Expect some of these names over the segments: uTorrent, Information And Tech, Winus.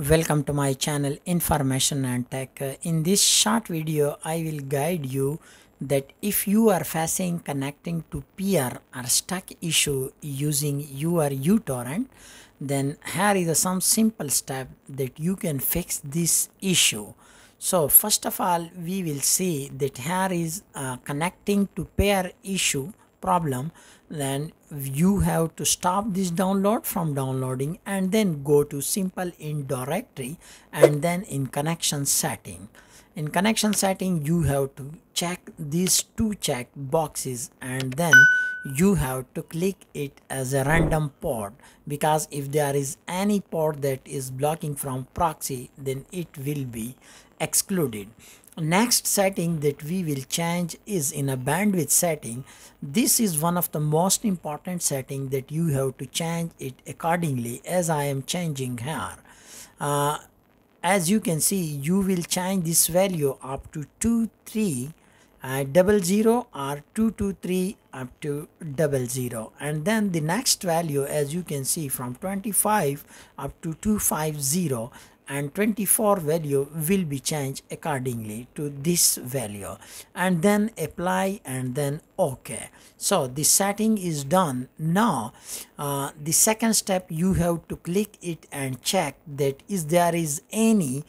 Welcome to my channel Information and Tech. In this short video I will guide you that if you are facing connecting to peer or stack issue using your uTorrent, then here is some simple step that you can fix this issue. So first of all we will see that here is connecting to peer issue problem. Then you have to stop this download from downloading and then go to simple in directory and then in connection setting. In connection setting you have to check these two check boxes and then you have to click it as a random port, because if there is any port that is blocking from proxy then it will be excluded. Next setting that we will change is in a bandwidth setting. This is one of the most important setting that you have to change it accordingly, as I am changing here. As you can see, you will change this value up to 2300 or 223 up to 00, and then the next value, as you can see, from 25 up to 250, and 24 value will be changed accordingly to this value, and then apply and then OK. So the setting is done. Now the second step, you have to click it and check that is there is any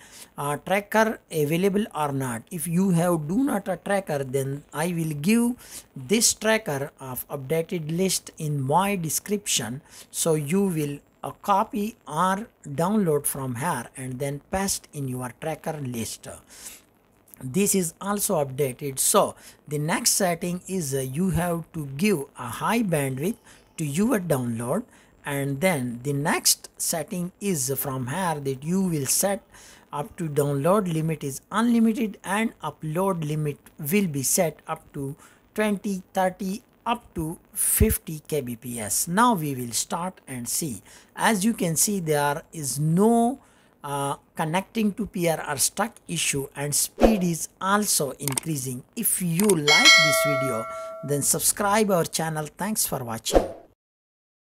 tracker available or not. If you have do not a tracker, then I will give this tracker of updated list in my description, so you will copy or download from here and then paste in your tracker list. This is also updated. So the next setting is you have to give a high bandwidth to your download, and then the next setting is from here that you will set up to download limit is unlimited and upload limit will be set up to 20, 30 up to 50 kbps. Now we will start and see. As you can see, there is no connecting to peer or stack issue, and speed is also increasing. If you like this video, then subscribe our channel. Thanks for watching.